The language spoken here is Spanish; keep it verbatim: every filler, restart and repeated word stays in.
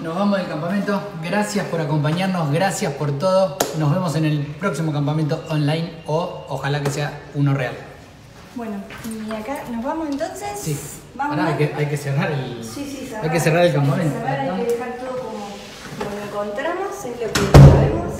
nos vamos del campamento. Gracias por acompañarnos, gracias por todo. Nos vemos en el próximo campamento online o ojalá que sea uno real. Bueno, y acá nos vamos entonces. Sí. Vamos. Ahora, hay, que, hay que cerrar el. Sí, sí, cerrar. Hay que cerrar el campamento. Hay que cerrar, hay que dejar todo como, como lo encontramos, es lo que sabemos.